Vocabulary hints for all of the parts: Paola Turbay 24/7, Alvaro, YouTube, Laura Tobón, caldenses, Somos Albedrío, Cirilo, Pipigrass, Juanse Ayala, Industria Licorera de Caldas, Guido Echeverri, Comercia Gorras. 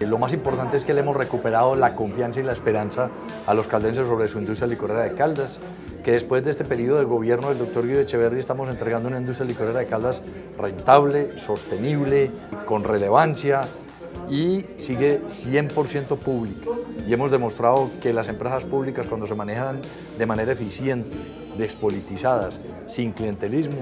Lo más importante es que le hemos recuperado la confianza y la esperanza a los caldenses sobre su industria licorera de Caldas, que después de este periodo de gobierno del doctor Guido Echeverri estamos entregando una industria licorera de Caldas rentable, sostenible, con relevancia y sigue 100% pública. Y hemos demostrado que las empresas públicas, cuando se manejan de manera eficiente, despolitizadas, sin clientelismo,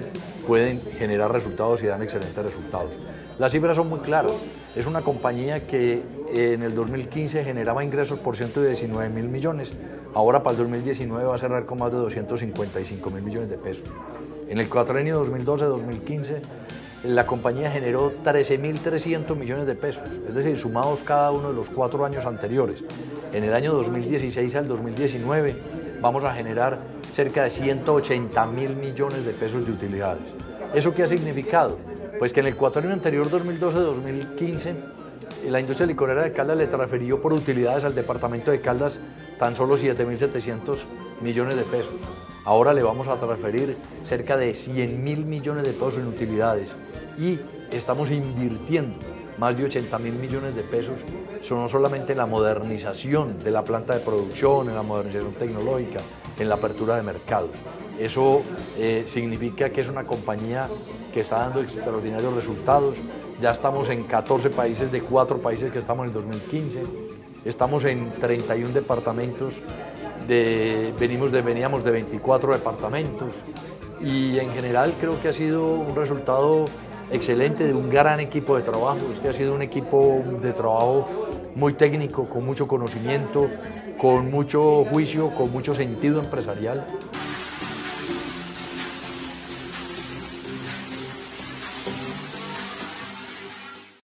pueden generar resultados y dan excelentes resultados. Las cifras son muy claras. Es una compañía que en el 2015 generaba ingresos por 119.000 millones. Ahora para el 2019 va a cerrar con más de 255.000 millones de pesos. En el cuatrenio 2012-2015 la compañía generó 13.300 millones de pesos, es decir, sumados cada uno de los 4 años anteriores. En el año 2016 al 2019 vamos a generar cerca de 180.000 millones de pesos de utilidades. ¿Eso qué ha significado? Pues que en el cuatrenio anterior, 2012-2015, la industria licorera de Caldas le transfirió por utilidades al departamento de Caldas tan solo 7.700 millones de pesos. Ahora le vamos a transferir cerca de 100.000 millones de pesos en utilidades y estamos invirtiendo más de 80.000 millones de pesos, no solamente en la modernización de la planta de producción, en la modernización tecnológica, en la apertura de mercados. Eso significa que es una compañía que está dando extraordinarios resultados. Ya estamos en 14 países de 4 países que estamos en el 2015. Estamos en 31 departamentos, veníamos de 24 departamentos. Y en general creo que ha sido un resultado excelente de un gran equipo de trabajo. Este ha sido un equipo de trabajo muy técnico, con mucho conocimiento, con mucho juicio, con mucho sentido empresarial.